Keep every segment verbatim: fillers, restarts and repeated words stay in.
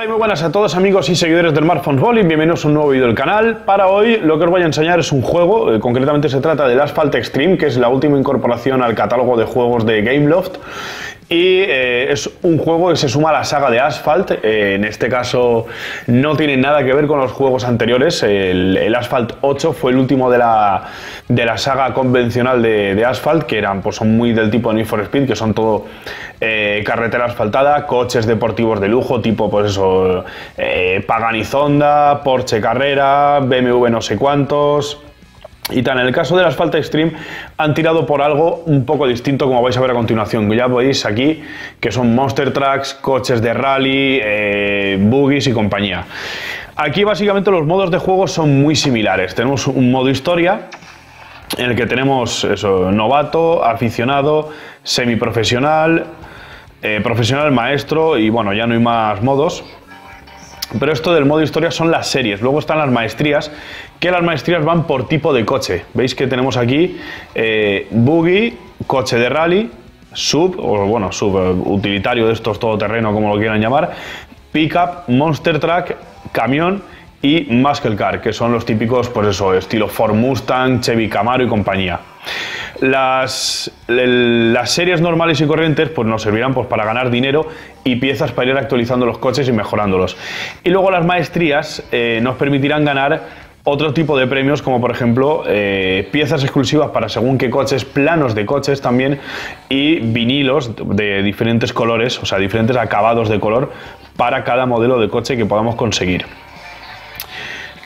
Hola y muy buenas a todos amigos y seguidores del Smartphone Rolling, bienvenidos a un nuevo vídeo del canal. Para hoy lo que os voy a enseñar es un juego, eh, concretamente se trata del Asphalt Xtreme, que es la última incorporación al catálogo de juegos de Gameloft. Y eh, es un juego que se suma a la saga de Asphalt. Eh, en este caso no tiene nada que ver con los juegos anteriores. El, el Asphalt ocho fue el último de la, de la saga convencional de, de Asphalt, que eran pues son muy del tipo de Need for Speed, que son todo eh, carretera asfaltada, coches deportivos de lujo, tipo pues eso, eh, Paganizonda, Porsche Carrera, B M W no sé cuántos. Y tan en el caso del Asphalt Xtreme han tirado por algo un poco distinto, como vais a ver a continuación. Ya veis aquí que son monster trucks, coches de rally, eh, buggies y compañía. Aquí básicamente los modos de juego son muy similares. Tenemos un modo historia en el que tenemos eso, novato, aficionado, semiprofesional, eh, profesional, maestro y bueno, ya no hay más modos. Pero esto del modo historia son las series. Luego están las maestrías, que las maestrías van por tipo de coche. Veis que tenemos aquí eh, buggy, coche de rally, sub, o bueno, sub, utilitario de estos todoterreno, como lo quieran llamar, pickup, monster truck, camión y muscle car, que son los típicos, pues eso, estilo Ford Mustang, Chevy Camaro y compañía. Las, el, las series normales y corrientes pues nos servirán pues, para ganar dinero y piezas para ir actualizando los coches y mejorándolos. Y luego las maestrías eh, nos permitirán ganar otro tipo de premios, como por ejemplo eh, piezas exclusivas para según qué coches, planos de coches también y vinilos de diferentes colores, o sea, diferentes acabados de color para cada modelo de coche que podamos conseguir.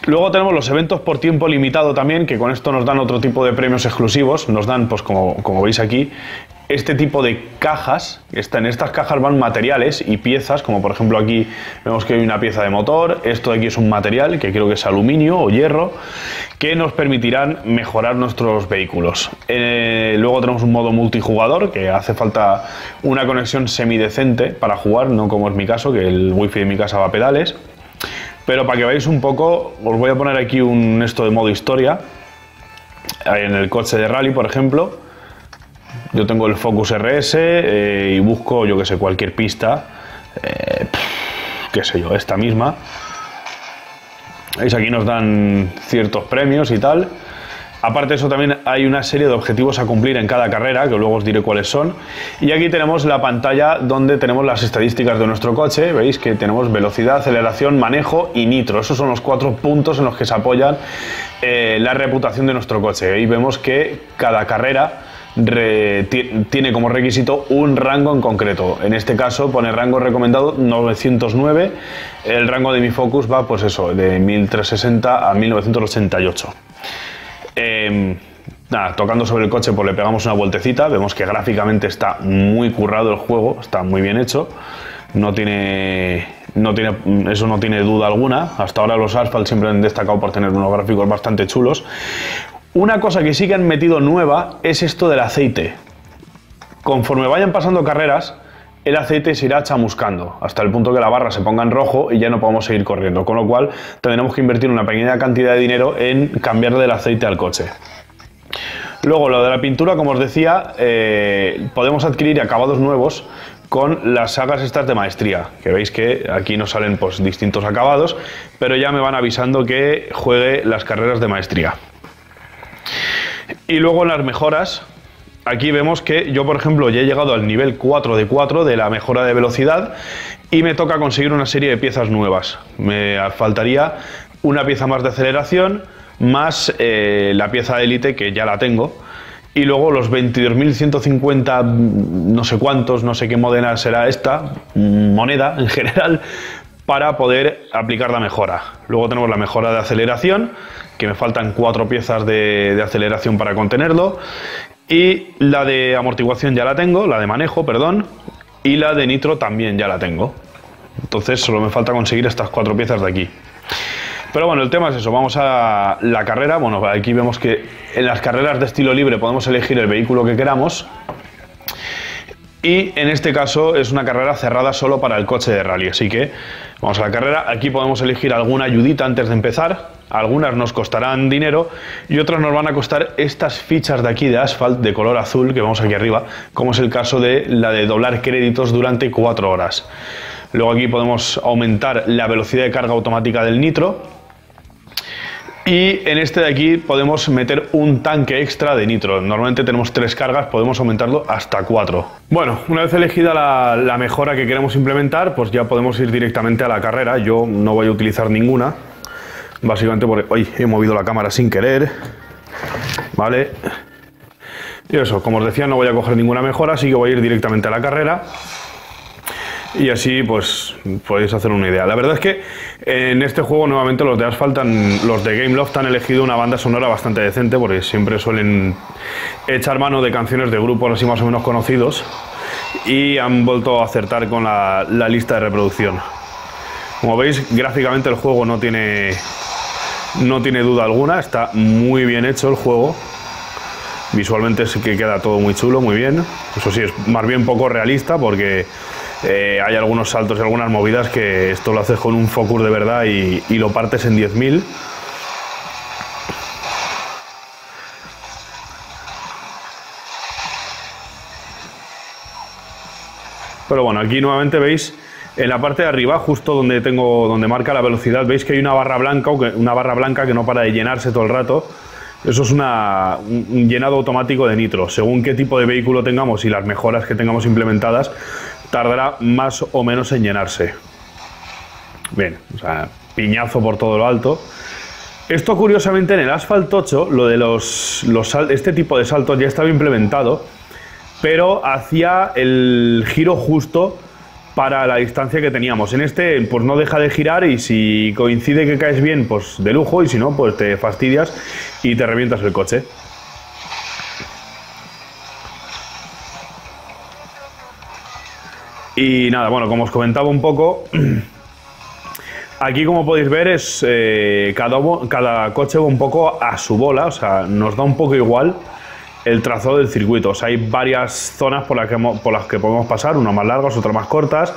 Luego tenemos los eventos por tiempo limitado también, que con esto nos dan otro tipo de premios exclusivos. Nos dan, pues como, como veis aquí, este tipo de cajas. Esta, en estas cajas van materiales y piezas, como por ejemplo aquí vemos que hay una pieza de motor. Esto de aquí es un material, que creo que es aluminio o hierro, que nos permitirán mejorar nuestros vehículos. Eh, luego tenemos un modo multijugador, que hace falta una conexión semidecente para jugar, no como es mi caso, que el wifi de mi casa va a pedales. Pero para que veáis un poco, os voy a poner aquí un esto de modo historia. En el coche de rally, por ejemplo, yo tengo el Focus R S eh, y busco, yo que sé, cualquier pista, eh, qué sé yo, esta misma. Veis, aquí nos dan ciertos premios y tal. Aparte de eso, también hay una serie de objetivos a cumplir en cada carrera, que luego os diré cuáles son. Y aquí tenemos la pantalla donde tenemos las estadísticas de nuestro coche. Veis que tenemos velocidad, aceleración, manejo y nitro. Esos son los cuatro puntos en los que se apoyan eh, la reputación de nuestro coche. Y vemos que cada carrera re, tiene como requisito un rango en concreto. En este caso pone rango recomendado novecientos nueve. El rango de mi Focus va, pues eso, de mil trescientos sesenta a mil novecientos ochenta y ocho. Eh, nada, tocando sobre el coche pues le pegamos una vueltecita, vemos que gráficamente está muy currado el juego, está muy bien hecho, no tiene, no tiene, eso no tiene duda alguna. Hasta ahora los Asphalt siempre han destacado por tener unos gráficos bastante chulos. Una cosa que sí que han metido nueva es esto del aceite. Conforme vayan pasando carreras, el aceite se irá chamuscando hasta el punto que la barra se ponga en rojo y ya no podemos seguir corriendo, con lo cual tendremos que invertir una pequeña cantidad de dinero en cambiarle el aceite al coche. Luego lo de la pintura, como os decía, eh, podemos adquirir acabados nuevos con las sagas estas de maestría, que veis que aquí nos salen pues, distintos acabados, pero ya me van avisando que juegue las carreras de maestría. Y luego las mejoras. Aquí vemos que yo, por ejemplo, ya he llegado al nivel cuatro de cuatro de la mejora de velocidad y me toca conseguir una serie de piezas nuevas. Me faltaría una pieza más de aceleración, más eh, la pieza de élite, que ya la tengo, y luego los veintidós mil ciento cincuenta no sé cuántos, no sé qué moneda será esta, moneda en general, para poder aplicar la mejora. Luego tenemos la mejora de aceleración, que me faltan cuatro piezas de, de aceleración para contenerlo. Y la de amortiguación ya la tengo, la de manejo, perdón, y la de nitro también ya la tengo. Entonces solo me falta conseguir estas cuatro piezas de aquí. Pero bueno, el tema es eso, vamos a la carrera. Bueno, aquí vemos que en las carreras de estilo libre podemos elegir el vehículo que queramos. Y en este caso es una carrera cerrada solo para el coche de rally, así que vamos a la carrera. Aquí podemos elegir alguna ayudita antes de empezar. Algunas nos costarán dinero y otras nos van a costar estas fichas de aquí de Asphalt de color azul que vemos aquí arriba, como es el caso de la de doblar créditos durante cuatro horas. Luego aquí podemos aumentar la velocidad de carga automática del nitro. Y en este de aquí podemos meter un tanque extra de nitro. Normalmente tenemos tres cargas, podemos aumentarlo hasta cuatro. Bueno, una vez elegida la, la mejora que queremos implementar, pues ya podemos ir directamente a la carrera. Yo no voy a utilizar ninguna, básicamente porque hoy he movido la cámara sin querer, ¿vale? Y eso, como os decía, no voy a coger ninguna mejora, así que voy a ir directamente a la carrera. Y así pues podéis hacer una idea. La verdad es que en este juego nuevamente los de Asphalt, han, los de Gameloft han elegido una banda sonora bastante decente, porque siempre suelen echar mano de canciones de grupos así más o menos conocidos, y han vuelto a acertar con la, la lista de reproducción. Como veis, gráficamente el juego no tiene, no tiene duda alguna, está muy bien hecho el juego. Visualmente sí que queda todo muy chulo, muy bien. Eso sí, es más bien poco realista porque eh, hay algunos saltos y algunas movidas que esto lo haces con un Focus de verdad y, y lo partes en diez mil. Pero bueno, aquí nuevamente veis en la parte de arriba, justo donde tengo, donde marca la velocidad, veis que hay una barra blanca, una barra blanca que no para de llenarse todo el rato. Eso es una, un llenado automático de nitro. Según qué tipo de vehículo tengamos y las mejoras que tengamos implementadas, tardará más o menos en llenarse. Bien, o sea, piñazo por todo lo alto. Esto curiosamente en el Asphalt ocho, lo de los, los este tipo de saltos ya estaba implementado, pero hacía el giro justo para la distancia que teníamos. En este pues no deja de girar, y si coincide que caes bien, pues de lujo, y si no, pues te fastidias y te revientas el coche. Y nada, bueno, como os comentaba un poco, aquí como podéis ver es eh, cada, cada coche va un poco a su bola, o sea, nos da un poco igual el trazado del circuito. O sea, hay varias zonas por las que, por las que podemos pasar, unas más largas, otras más cortas,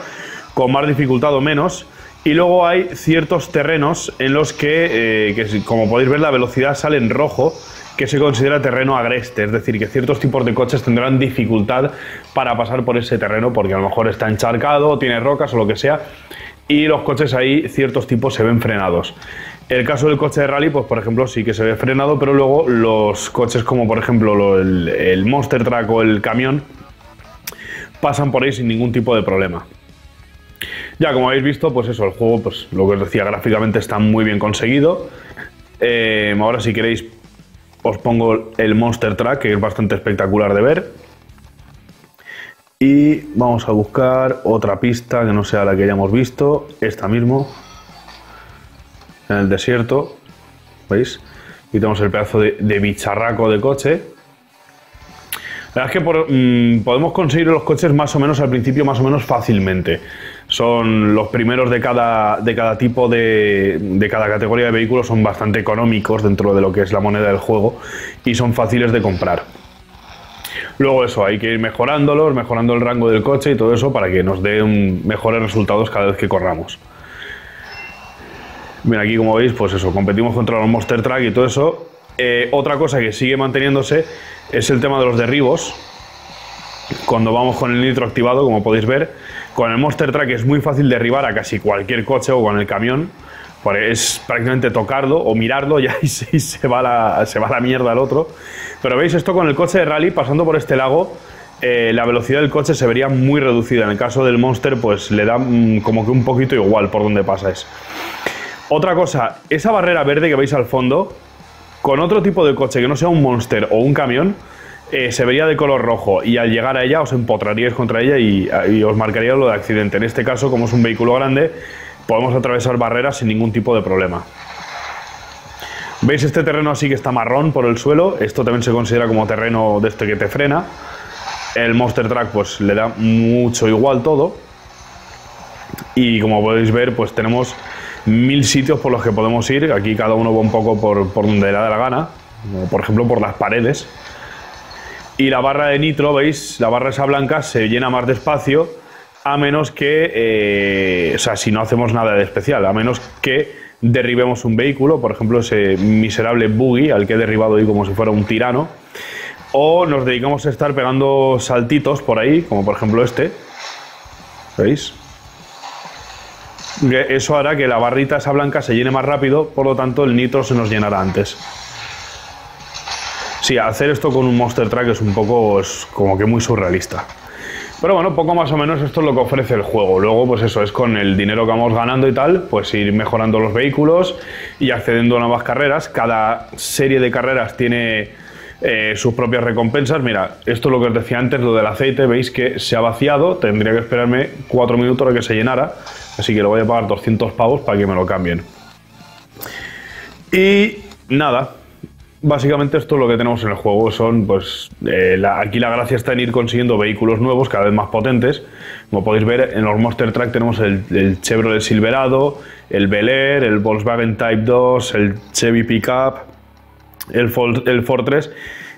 con más dificultad o menos, y luego hay ciertos terrenos en los que, eh, que como podéis ver, la velocidad sale en rojo, que se considera terreno agreste, es decir, que ciertos tipos de coches tendrán dificultad para pasar por ese terreno, porque a lo mejor está encharcado, tiene rocas o lo que sea, y los coches ahí, ciertos tipos, se ven frenados. El caso del coche de rally, pues por ejemplo, sí que se ve frenado, pero luego los coches como por ejemplo lo, el, el Monster Truck o el camión pasan por ahí sin ningún tipo de problema. Ya como habéis visto, pues eso, el juego, pues lo que os decía, gráficamente está muy bien conseguido. Eh, ahora si queréis os pongo el Monster Truck, que es bastante espectacular de ver. Y vamos a buscar otra pista que no sea la que ya hemos visto, esta mismo. En el desierto, ¿veis? Aquí tenemos el pedazo de, de bicharraco de coche. La verdad es que por, mmm, podemos conseguir los coches más o menos al principio, más o menos fácilmente. Son los primeros de cada, de cada tipo de, de cada categoría de vehículos, son bastante económicos dentro de lo que es la moneda del juego y son fáciles de comprar. Luego eso, hay que ir mejorándolos, mejorando el rango del coche y todo eso para que nos den mejores resultados cada vez que corramos. Bien, aquí como veis, pues eso, competimos contra los Monster Truck y todo eso. Eh, otra cosa que sigue manteniéndose es el tema de los derribos. Cuando vamos con el nitro activado, como podéis ver, con el Monster Truck es muy fácil derribar a casi cualquier coche, o con el camión, porque es prácticamente tocarlo o mirarlo y ahí sí se va la, se va la mierda al otro. Pero veis, esto con el coche de rally, pasando por este lago, Eh, la velocidad del coche se vería muy reducida. En el caso del Monster, pues le da mmm, como que un poquito igual por donde pasáis. Otra cosa, esa barrera verde que veis al fondo, con otro tipo de coche que no sea un Monster o un camión, eh, se vería de color rojo, y al llegar a ella os empotraríais contra ella y, y os marcaría lo de accidente. En este caso, como es un vehículo grande, podemos atravesar barreras sin ningún tipo de problema. ¿Veis este terreno así que está marrón por el suelo? Esto también se considera como terreno de este que te frena. El Monster Truck pues le da mucho igual todo. Y como podéis ver, pues tenemos mil sitios por los que podemos ir. Aquí cada uno va un poco por, por donde le da la gana, por ejemplo por las paredes. Y la barra de nitro, veis, la barra esa blanca se llena más despacio, a menos que eh, o sea, si no hacemos nada de especial, a menos que derribemos un vehículo, por ejemplo ese miserable buggy al que he derribado hoy como si fuera un tirano, o nos dedicamos a estar pegando saltitos por ahí, como por ejemplo este, ¿veis? Eso hará que la barrita esa blanca se llene más rápido, por lo tanto el nitro se nos llenará antes. Sí, hacer esto con un Monster Truck es un poco, es como que muy surrealista. Pero bueno, poco más o menos esto es lo que ofrece el juego. Luego, pues eso, es con el dinero que vamos ganando y tal, pues ir mejorando los vehículos y accediendo a nuevas carreras. Cada serie de carreras tiene eh, sus propias recompensas. Mira, esto es lo que os decía antes, lo del aceite, veis que se ha vaciado. Tendría que esperarme cuatro minutos a que se llenara, así que lo voy a pagar doscientos pavos para que me lo cambien. Y nada, básicamente esto es lo que tenemos en el juego. Son, pues, eh, la, aquí la gracia está en ir consiguiendo vehículos nuevos, cada vez más potentes. Como podéis ver, en los Monster Truck tenemos el, el Chevrolet Silverado, el Bel Air, el Volkswagen Type dos, el Chevy Pickup, el Ford, el Ford tres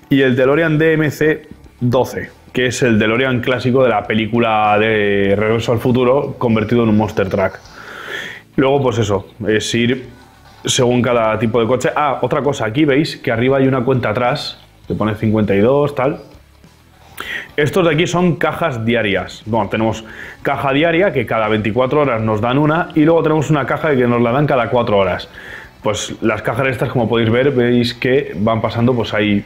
y el DeLorean D M C doce, que es el DeLorean clásico de la película de Regreso al Futuro convertido en un Monster Truck. Luego, pues eso, es ir según cada tipo de coche. Ah, otra cosa, aquí veis que arriba hay una cuenta atrás que pone cincuenta y dos, tal. Estos de aquí son cajas diarias. Bueno, tenemos caja diaria que cada veinticuatro horas nos dan una, y luego tenemos una caja que nos la dan cada cuatro horas. Pues las cajas estas, como podéis ver, veis que van pasando, pues hay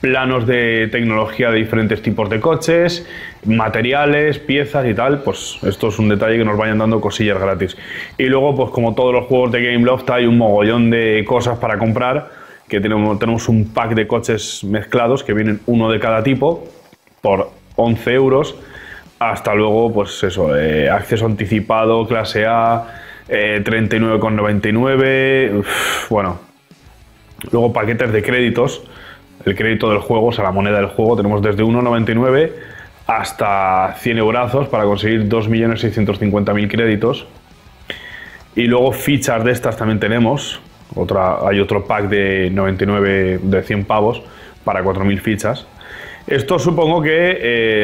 planos de tecnología de diferentes tipos de coches, materiales, piezas y tal. Pues esto es un detalle que nos vayan dando cosillas gratis. Y luego, pues como todos los juegos de Gameloft, hay un mogollón de cosas para comprar, que tenemos, tenemos un pack de coches mezclados que vienen uno de cada tipo por once euros, hasta luego, pues eso, eh, acceso anticipado, clase A, eh, treinta y nueve con noventa y nueve, bueno, luego paquetes de créditos. El crédito del juego, o sea, la moneda del juego, tenemos desde uno con noventa y nueve hasta cien eurazos para conseguir dos millones seiscientos cincuenta mil créditos. Y luego fichas de estas también tenemos. Otra, hay otro pack de noventa y nueve, de cien pavos para cuatro mil fichas. Esto supongo que,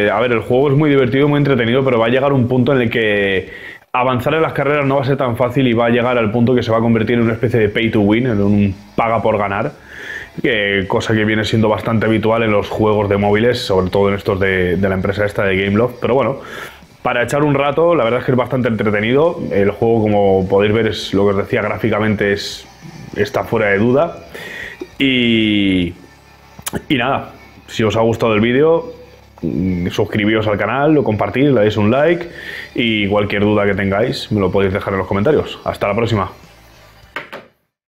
eh, a ver, el juego es muy divertido, muy entretenido, pero va a llegar un punto en el que avanzar en las carreras no va a ser tan fácil y va a llegar al punto que se va a convertir en una especie de pay to win, en un paga por ganar. Que cosa que viene siendo bastante habitual en los juegos de móviles, sobre todo en estos de, de la empresa esta de Gameloft. Pero bueno, para echar un rato, la verdad es que es bastante entretenido. El juego, como podéis ver, es lo que os decía, gráficamente es, está fuera de duda. Y, y nada, si os ha gustado el vídeo, suscribíos al canal, lo compartís, le dais un like y cualquier duda que tengáis me lo podéis dejar en los comentarios. Hasta la próxima.